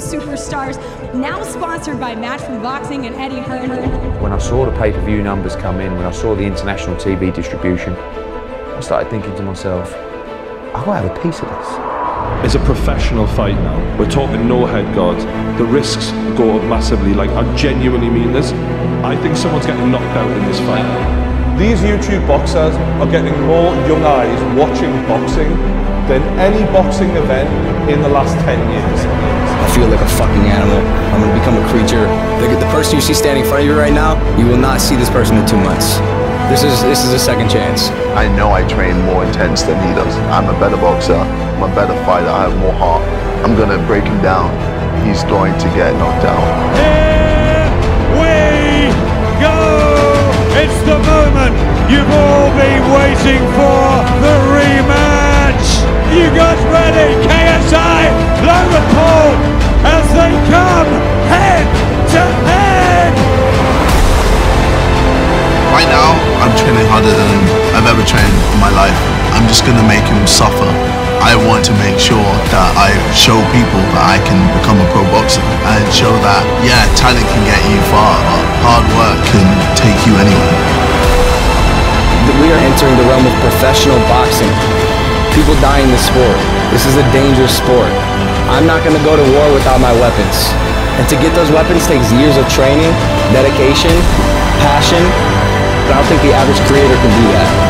superstars, now sponsored by Matchroom Boxing and Eddie Hearn. When I saw the pay-per-view numbers come in, when I saw the international TV distribution, I started thinking to myself, I gotta have a piece of this. It's a professional fight now. We're talking no head guards. The risks go up massively. Like, I genuinely mean this. I think someone's getting knocked out in this fight. These YouTube boxers are getting more young eyes watching boxing than any boxing event in the last 10 years. I feel like a fucking animal. I'm gonna become a creature. Look at the person you see standing in front of you right now. You will not see this person in 2 months. This is a second chance. I know I train more intense than he does. I'm a better boxer. I'm a better fighter. I have more heart. I'm gonna break him down. He's going to get knocked out. Here we go! It's the moment you've all been waiting for, the rematch! You guys ready? KSI, Logan Paul, as they come head to head! Right now, I'm training harder than I've ever trained in my life. I'm just gonna make him suffer. I want to make sure that I show people that I can become a pro boxer and show that, yeah, talent can get you far, but hard work can take you anywhere. We are entering the realm of professional boxing. People die in this sport. This is a dangerous sport. I'm not going to go to war without my weapons. And to get those weapons takes years of training, dedication, passion. But I don't think the average creator can do that.